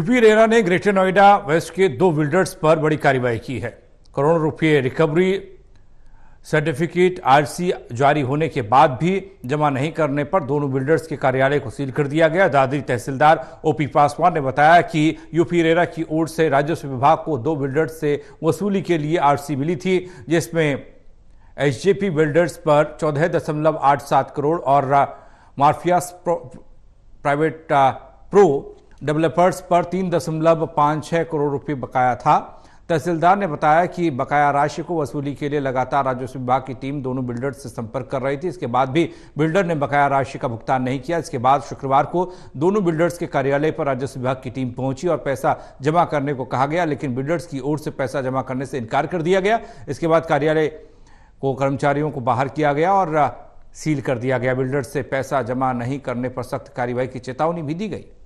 UP RERA ने greater Noida waste के 2 builders पर बड़ी कार्रवाई की है। करोड़ों रुपये रिकवरी सर्टिफिकेट आरसी जारी होने के बाद भी जमा नहीं करने पर दोनों बिल्डर्स के कार्यालय को सील कर दिया गया। दादरी तहसीलदार ओपी पासवान ने बताया कि यूपी रेरा की ओर से राजस्व विभाग को 2 बिल्डर्स से वसूली के लिए आरसी मिली थी, जिसमें एसजेपी बिल्डर्स पर 14.87 करोड़ और मार्फिया प्राइवेट प्रो डेवलपर्स पर 3.56 करोड़ रुपये बकाया था। तहसीलदार ने बताया कि बकाया राशि को वसूली के लिए लगातार राजस्व विभाग की टीम दोनों बिल्डर्स से संपर्क कर रही थी। इसके बाद भी बिल्डर ने बकाया राशि का भुगतान नहीं किया। इसके बाद शुक्रवार को दोनों बिल्डर्स के कार्यालय पर राजस्व विभाग की टीम पहुंची और पैसा जमा करने को कहा गया, लेकिन बिल्डर्स की ओर से पैसा जमा करने से इनकार कर दिया गया। इसके बाद कार्यालय को कर्मचारियों को बाहर किया गया और सील कर दिया गया। बिल्डर्स से पैसा जमा नहीं करने पर सख्त कार्रवाई की चेतावनी भी दी गई।